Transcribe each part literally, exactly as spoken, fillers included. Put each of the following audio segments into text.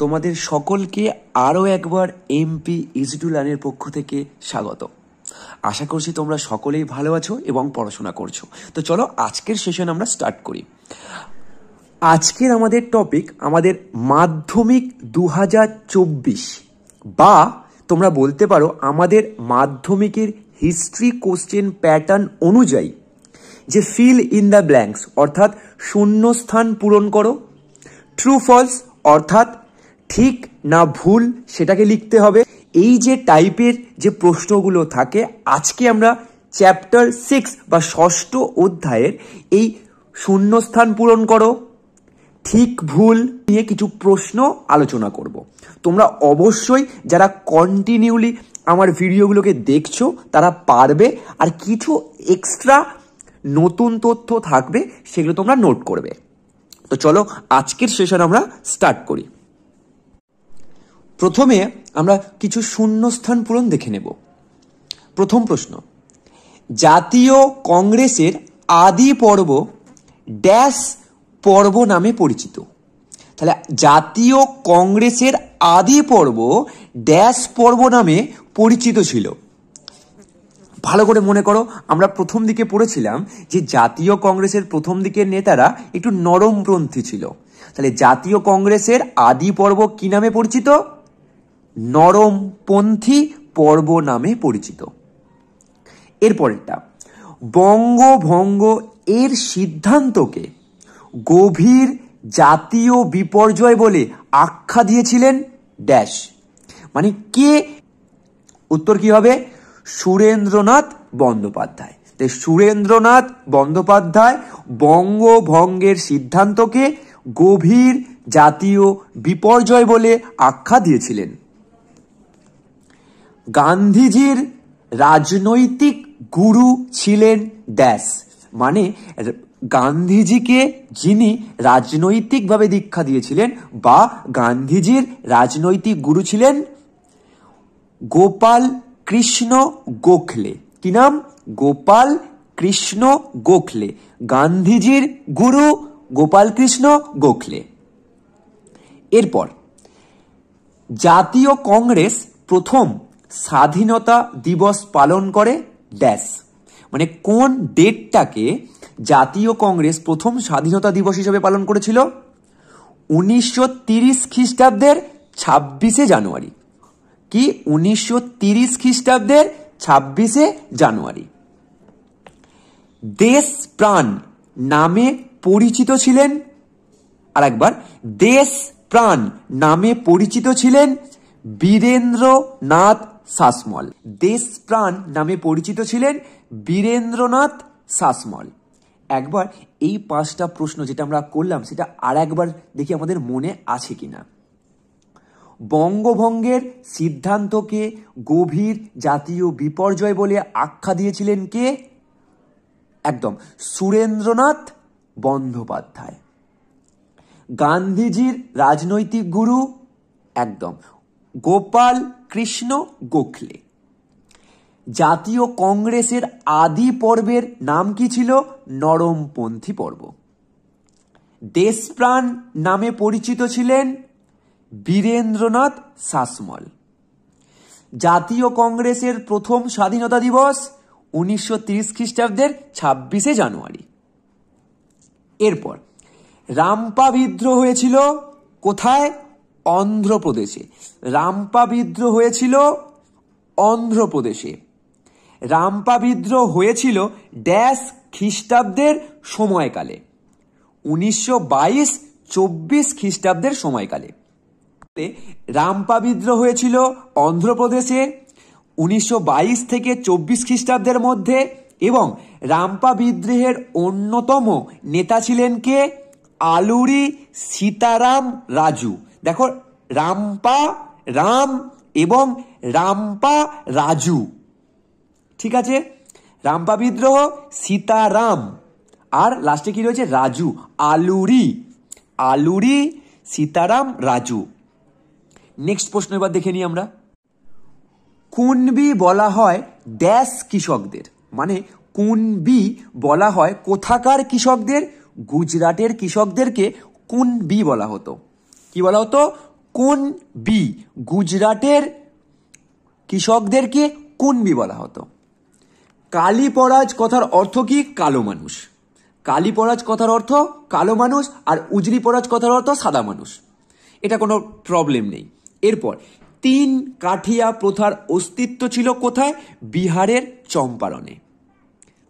তোমাদের সকলকে আরও একবার এমপি ইজিটুলানের পক্ষ থেকে স্বাগত। আশা করছি তোমরা সকলেই ভালো আছো এবং পড়াশোনা করছো। তো চলো আজকের সেশন আমরা স্টার্ট করি। আজকের আমাদের টপিক আমাদের মাধ্যমিক দু হাজার চব্বিশ, বা তোমরা বলতে পারো আমাদের মাধ্যমিকের হিস্ট্রি কোশ্চেন প্যাটার্ন অনুযায়ী যে ফিল ইন দ্য ব্ল্যাঙ্কস অর্থাৎ শূন্যস্থান পূরণ করো, ট্রু ফলস অর্থাৎ ঠিক না ভুল সেটাকে লিখতে হবে, এই যে টাইপের যে প্রশ্নগুলো থাকে আজকে আমরা চ্যাপ্টার সিক্স বা ষষ্ঠ অধ্যায়ের এই শূন্যস্থান পূরণ করো ঠিক ভুল নিয়ে কিছু প্রশ্ন আলোচনা করব। তোমরা অবশ্যই যারা কন্টিনিউলি আমার ভিডিওগুলোকে দেখছো তারা পারবে, আর কিছু এক্সট্রা নতুন তথ্য থাকবে সেগুলো তোমরা নোট করবে। তো চলো আজকের সেশন আমরা স্টার্ট করি। প্রথমে আমরা কিছু শূন্যস্থান পূরণ দেখে নেব। প্রথম প্রশ্ন, জাতীয় কংগ্রেসের আদি পর্ব ড্যাশ পর্ব নামে পরিচিত। তাহলে জাতীয় কংগ্রেসের আদি পর্ব ড্যাশ পর্ব নামে পরিচিত ছিল। ভালো করে মনে করো, আমরা প্রথম দিকে পড়েছিলাম যে জাতীয় কংগ্রেসের প্রথম দিকের নেতারা একটু নরমপন্থী ছিল। তাহলে জাতীয় কংগ্রেসের আদি পর্ব কি নামে পরিচিত? নরমপন্থী পর্ব নামে পরিচিত। এরপরেরটা, বঙ্গভঙ্গ এর সিদ্ধান্তকে গভীর জাতীয় বিপর্যয় বলে আখ্যা দিয়েছিলেন ড্যাশ। মানে কে? উত্তর কি হবে? সুরেন্দ্রনাথ বন্দ্যোপাধ্যায়। তাই সুরেন্দ্রনাথ বন্দ্যোপাধ্যায় বঙ্গভঙ্গের সিদ্ধান্তকে গভীর জাতীয় বিপর্যয় বলে আখ্যা দিয়েছিলেন। গান্ধীজির রাজনৈতিক গুরু ছিলেন ড্যাশ। মানে গান্ধীজিকে যিনি রাজনৈতিকভাবে দীক্ষা দিয়েছিলেন বা গান্ধীজির রাজনৈতিক গুরু ছিলেন গোপাল কৃষ্ণ গোখলে। কি নাম? গোপাল কৃষ্ণ গোখলে। গান্ধীজির গুরু গোপাল কৃষ্ণ গোখলে। এরপর, জাতীয় কংগ্রেস প্রথম স্বাধীনতা দিবস পালন করে ড্যাশ। মানে কোন ডেটটাকে জাতীয় কংগ্রেস প্রথম স্বাধীনতা দিবস হিসেবে পালন করেছিল? উনিশশো তিরিশ খ্রিস্টাব্দের ছাব্বিশে জানুয়ারি। কি? উনিশশো তিরিশ খ্রিস্টাব্দের ছাব্বিশে জানুয়ারি। দেশ প্রাণ নামে পরিচিত ছিলেন, আর একবার দেশ প্রাণ নামে পরিচিত ছিলেন বীরেন্দ্রনাথ শাসমল। দেশ প্রাণ নামে পরিচিত ছিলেন বীরেন্দ্রনাথ শাসমল। একবার এই পাঁচটা প্রশ্ন যেটা আমরা করলাম সেটা আর একবার দেখি আমাদের মনে আছে কিনা। বঙ্গভঙ্গের সিদ্ধান্তকে গভীর জাতীয় বিপর্যয় বলে আখ্যা দিয়েছিলেন কে? একদম সুরেন্দ্রনাথ বন্দ্যোপাধ্যায়। গান্ধীজির রাজনৈতিক গুরু একদম গোপাল কৃষ্ণ গোখলে। জাতীয় কংগ্রেসের আদি পর্বের নাম কি ছিল? নরমপন্থী পর্ব। দেশপ্রাণ নামে পরিচিত ছিলেন বীরেন্দ্রনাথ শাসমল। জাতীয় কংগ্রেসের প্রথম স্বাধীনতা দিবস উনিশশো তিরিশ খ্রিস্টাব্দের ছাব্বিশে জানুয়ারি। এরপর, রামপা বিদ্রোহ হয়েছিল কোথায়? অন্ধ্রপ্রদেশে। রামপা বিদ্রোহ হয়েছিল অন্ধ্রপ্রদেশে। রামপা বিদ্রোহ হয়েছিল ড্যাশ খ্রিস্টাব্দের সময়কালে, উনিশশো বাইশ চব্বিশ খ্রিস্টাব্দের সময়কালে। রামপা বিদ্রোহ হয়েছিল অন্ধ্রপ্রদেশে উনিশশো বাইশ থেকে চব্বিশ খ্রিস্টাব্দের মধ্যে, এবং রামপা বিদ্রোহের অন্যতম নেতা ছিলেন কে? আলুরি সীতারাম রাজু। দেখো, রামপা রাম এবং রামপা রাজু, ঠিক আছে? রামপা বিদ্রোহ, সীতারাম, আর লাস্টে কি রয়েছে? রাজু। আলুরি আলুরি সীতারাম রাজু। নেক্সট প্রশ্ন এবার দেখে নিই আমরা। কুনবি বলা হয় ড্যাশ কৃষকদের। মানে কুনবি বলা হয় কোথাকার কৃষকদের? গুজরাটের কৃষকদেরকে কুনবি বলা হতো। কি বলা হতো? कुन बी गुजरातेर कृषकदेरके कुनबी बला हतो। काली पराज कथार अर्थ की कालो मानुष, काली पराज कथार अर्थ कालो मानुष और उजली पराज कथार अर्थ सादा मानुष, एटा कोनो प्रॉब्लेम नहीं। एरपर तीन काठिया प्रथार अस्तित्व छिलो कोथाय? बिहारेर चम्पारणे।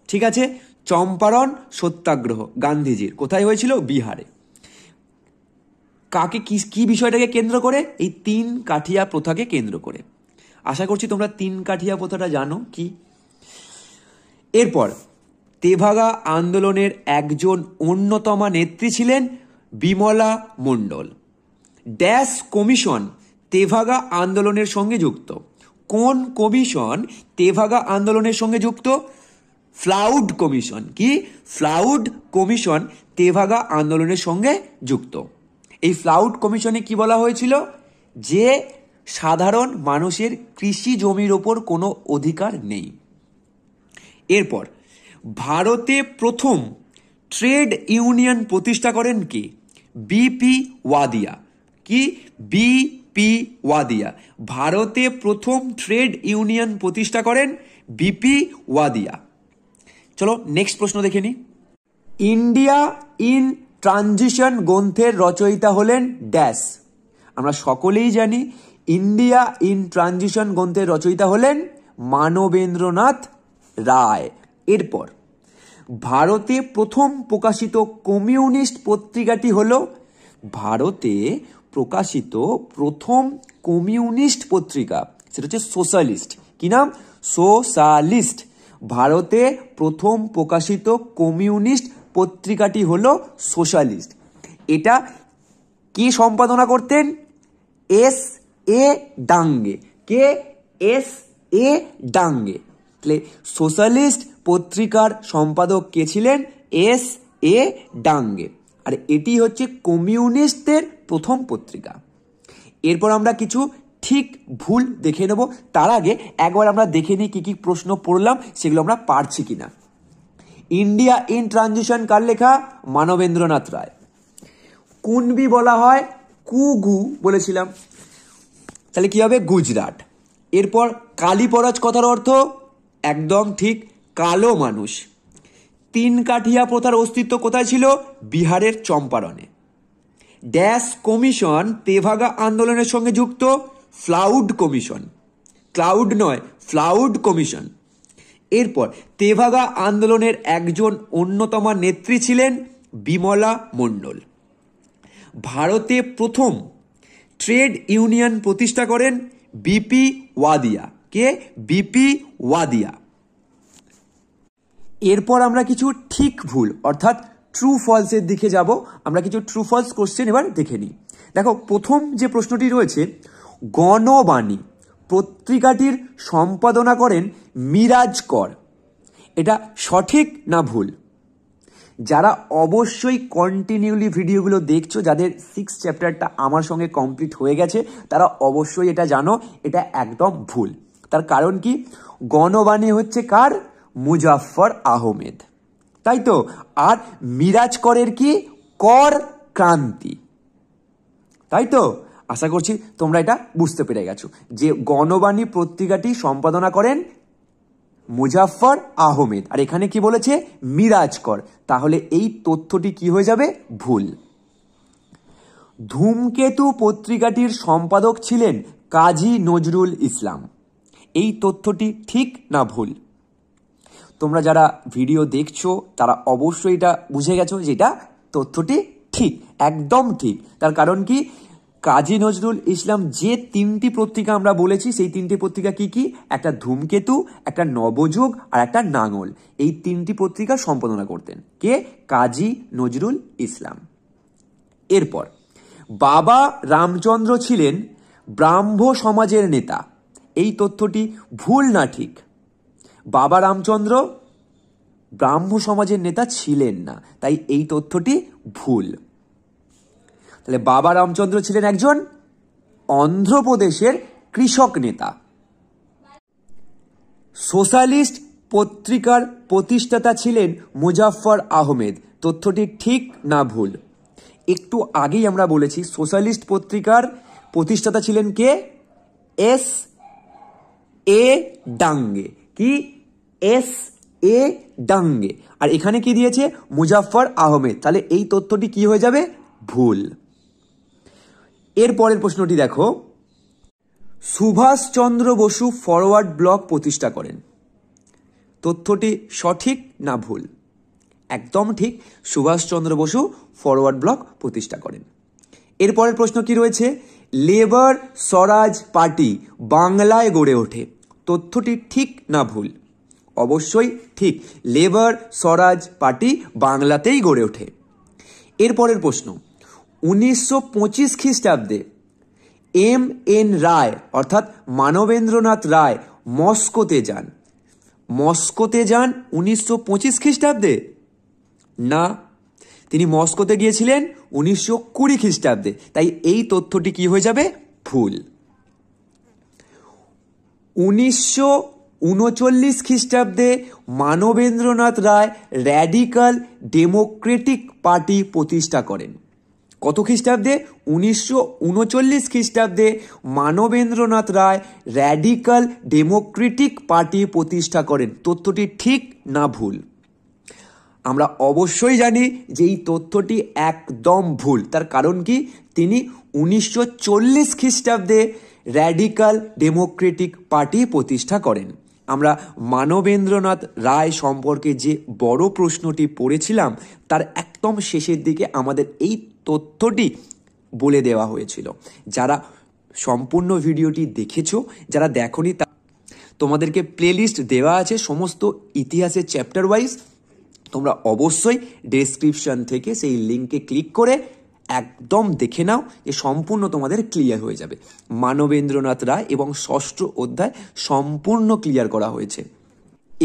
ठीक आछे, चम्पारण सत्याग्रह गांधीजीर कोथाय हयेछिलो? बिहारे। काके कि विषयटाके केंद्र करे? एई तीन काठिया प्रथाके केंद्र करे। आशा करछि तोमरा तीन काठिया प्रथाटा जानो कि। एरपर तेभागा आंदोलनेर एकजन अन्यतमा नेत्री छिलेन बिमला मंडल। डैश कमिशन तेभागा आंदोलनेर संगे जुक्त। कोन कमिशन तेभागा आंदोलनेर संगे जुक्त? Floud commission. कि फ्लाउड कमिशन तेभागा आंदोलनेर संगे जुक्त। एई फ्लाउड कमिशने कि बला हयेछिलो? जे साधारण मानुषेर कृषि जमिर ओपर कोनो अधिकार नेई। एरपर भारते प्रथम ट्रेड यूनियन प्रतिष्ठा करेन कि? बीपी वादिया। कि बी पी वादिया भारते प्रथम ट्रेड यूनियन प्रतिष्ठा करें बीपी वादिया। चलो नेक्स्ट प्रश्न देखे नी। इंडिया इन ट्रांजिशन ग्रंथेर रचयिता हलें डैश। आमरा सकलेई जानी इंडिया इन ट्रांजिशन ग्रंथेर रचयिता हलें मानवेंद्रनाथ राय। एरपर भारते प्रथम प्रकाशित कम्यूनिस्ट पत्रिकाटी हलो? भारते प्रकाशित प्रथम कम्यूनिस्ट पत्रिका सेटा हच्छे सोशालिस्ट। कि नाम? सोशालिस्ट। भारते प्रथम प्रकाशित कम्यूनिस्ट पत्रिकाटी हलो सोशालिस्ट। एटा के सम्पादना करतेन? S A Dange. के एस ए डांगे। ताहले सोशालिस्ट पत्रिकार सम्पादक के छिलेन? S A Dange. और एटी होच्छे कम्यूनिस्टर प्रथम पत्रिका। एरपर आमरा किछु ठीक भूल देखे नेब, तार आगे एकबार आमरा देखे निई कि कि प्रश्न पढ़लाम सेगुलो आमरा पारछि किना। इंडिया इन ट्रांजिशन कार लेखा? मानवेंद्रनाथ राय। कुनबी बला हय? कुगु बोलेछिलाम, ताहले कि हबे? गुजरात। एरपर काली पराज कथार अर्थ? एकदम ठीक कालो मानुष। तीन काठिया प्रथार अस्तित्व कोथाय छिलो? बिहारेर चम्पारणे। डैश कमिशन तेभागा आंदोलनेर संगे जुक्त? Floud commission. क्लाउड नय, फ्लाउड कमिशन। एरपर तेभागा आंदोलनेर एकजन अन्यतमा नेत्री छिलेन बिमला मंडल। भारते प्रथम ट्रेड यूनियन प्रतिष्ठा करेन बीपी वादिया। के बीपी वादिया। एरपर आमरा किछु ठीक भूल अर्थात ट्रू फल्सर दिखे जाब। आमरा किछु ट्रू फल्स कोश्चेन एबार देखे निई। देखो प्रथम जे प्रश्नटी रयेछे, गणबाणी पत्रिकाटिर सम्पादना करेन मिराज कर। एटा सठिक ना भूल? যারা অবশ্যই কন্টিনিউলি ভিডিওগুলো দেখছো, যাদের সিক্স চ্যাপ্টারটা আমার সঙ্গে কমপ্লিট হয়ে গেছে, তারা অবশ্যই এটা জানো এটা একদম ভুল। তার কারণ কি? গণবাণী হচ্ছে কার? মুজাফফর আহমেদ, তাই তো। আর মিরাজ করের কি? কর ক্রান্তি, তাই তো। আশা করছি তোমরা এটা বুঝতে পেরে গেছো যে গণবাণী পত্রিকাটি সম্পাদনা করেন মুজাফফর আহমেদ। আর এখানে কি বলেছে? মিরাজ কর। তাহলে এই তথ্যটি কি হয়ে যাবে? ভুল। ধূমকেতু পত্রিকাটির সম্পাদক ছিলেন কাজী নজরুল ইসলাম। এই তথ্যটি ঠিক না ভুল? তোমরা যারা ভিডিও দেখছো তারা অবশ্যই এটা বুঝে গেছো যে এটা তথ্যটি ঠিক, একদম ঠিক। তার কারণ কি? কাজী নজরুল ইসলাম যে তিনটি পত্রিকা আমরা বলেছি, সেই তিনটি পত্রিকা কি কি? একটা ধূমকেতু, একটা নবযুগ আর একটা নাঙ্গল। এই তিনটি পত্রিকা সম্পাদনা করতেন কে? কাজী নজরুল ইসলাম। এরপর বাবা রামচন্দ্র ছিলেন ব্রাহ্ম সমাজের নেতা। এই তথ্যটি ভুল না ঠিক? বাবা রামচন্দ্র ব্রাহ্ম সমাজের নেতা ছিলেন না, তাই এই তথ্যটি ভুল। তাহলে বাবা রামচন্দ্র ছিলেন একজন অন্ধ্রপ্রদেশের কৃষক নেতা। সোশ্যালিস্ট পত্রিকার প্রতিষ্ঠাতা ছিলেন মুজাফফর আহমেদ। তথ্যটি ঠিক না ভুল? একটু আগেই আমরা বলেছি সোশ্যালিস্ট পত্রিকার प्रतिष्ठाता छिलेन के एस ए डांगे कि एस ए डांगे और एखाने कि दिए मुजफ्फर आहमेद ताहले एई तथ्यटी कि हये जाबे भूल। एर परेर प्रश्नटी देखो सुभाष चंद्र बसु फरवर्ड ब्लक प्रतिष्ठा करें तथ्यटी सठिक ना भूल? एकदम ठीक सुभाष चंद्र बसु फरवर्ड ब्लक प्रतिष्ठा करें। एरपर प्रश्न कि रही है लेबर स्वराज पार्टी बांगलाय गड़े ओठे तथ्यटी ठीक ना भूल? अवश्य ठीक लेबर स्वराज पार्टी बांगलाते ही गड़े ओठे। एरपर प्रश्न उन्नीस सौ पचिस ख्रीस्टाब्दे एम एन राय अर्थात मानवेंद्रनाथ राय मस्कोते जान मस्कोते जान उन्नीस सौ पचिस ख्रीस्टाब्दे ना तिनी मस्कोते गিয়েছিলেন उन्नीस सौ बीस খ্রিস্টাব্দে তাই এই তথ্যটি কি হয়ে যাবে ভুল। उन्नीस सौ उनतालीस খ্রিস্টাব্দে Manabendranath Roy radical democratic party প্রতিষ্ঠা করেন কত খ্রিস্টাব্দে? उन्नीस सौ उनतालीस খ্রিস্টাব্দে Manabendranath Roy radical democratic party প্রতিষ্ঠা করেন তথ্যটি ঠিক না ভুল? আমরা অবশ্যই জানি যে এই তথ্যটি একদম ভুল তার কারণ কি তিনি উনিশশো চল্লিশ খ্রিস্টাব্দে র্যাডিক্যাল ডেমোক্রেটিক পার্টি প্রতিষ্ঠা করেন। আমরা মানবেন্দ্রনাথ রায় সম্পর্কে যে বড় প্রশ্নটি পড়েছিলাম তার একদম শেষের দিকে আমাদের এই তথ্যটি বলে দেওয়া হয়েছিল। যারা সম্পূর্ণ ভিডিওটি দেখেছো যারা দেখোনি তোমাদেরকে প্লেলিস্ট দেওয়া আছে সমস্ত ইতিহাসের চ্যাপ্টার ওয়াইজ তোমরা অবশ্যই ডেসক্রিপশন থেকে সেই লিংকে ক্লিক করে একদম দেখে নাও যে সম্পূর্ণ তোমাদের ক্লিয়ার হয়ে যাবে। মানবেন্দ্রনাথ রায় এবং ষষ্ঠ অধ্যায় সম্পূর্ণ ক্লিয়ার করা হয়েছে।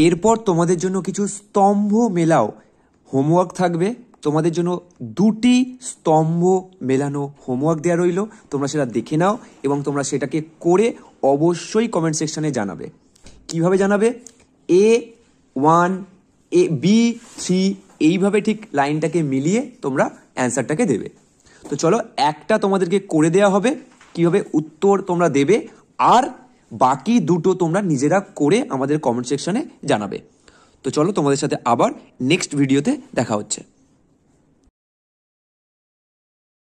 এরপর তোমাদের জন্য কিছু স্তম্ভ মেলাও হোমওয়ার্ক থাকবে তোমাদের জন্য দুটি স্তম্ভ মেলানো হোমওয়ার্ক দেওয়া রইল তোমরা সেটা দেখে নাও এবং তোমরা সেটাকে করে অবশ্যই কমেন্ট সেকশানে জানাবে। কিভাবে জানাবে? A one A B three এইভাবে ঠিক লাইনটাকে মিলিয়ে তোমরা অ্যানসারটাকে দেবে। তো চলো একটা তোমাদেরকে করে দেওয়া হবে কিভাবে উত্তর তোমরা দেবে আর বাকি দুটো তোমরা নিজেরা করে আমাদের কমেন্ট সেকশনে জানাবে। তো চলো তোমাদের সাথে আবার নেক্সট ভিডিওতে দেখা হচ্ছে।